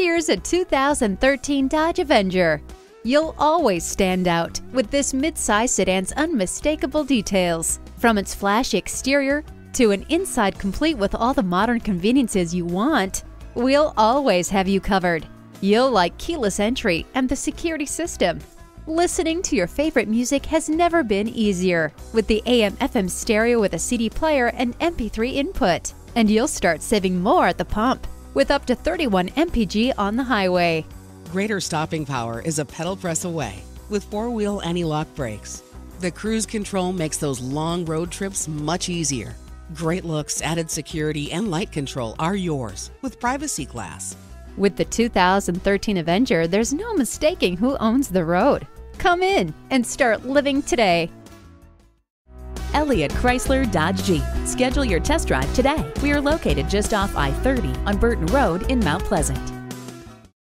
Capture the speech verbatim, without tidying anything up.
Here's a two thousand thirteen Dodge Avenger. You'll always stand out with this midsize sedan's unmistakable details. From its flash exterior to an inside complete with all the modern conveniences you want, we'll always have you covered. You'll like keyless entry and the security system. Listening to your favorite music has never been easier with the A M F M stereo with a C D player and M P three input. And you'll start saving more at the pump with up to thirty-one M P G on the highway. Greater stopping power is a pedal press away with four-wheel anti-lock brakes. The cruise control makes those long road trips much easier. Great looks, added security, and light control are yours with privacy glass. With the two thousand thirteen Avenger, there's no mistaking who owns the road. Come in and start living today. Elliott Chrysler Dodge Jeep. Schedule your test drive today. We are located just off I thirty on Burton Road in Mount Pleasant.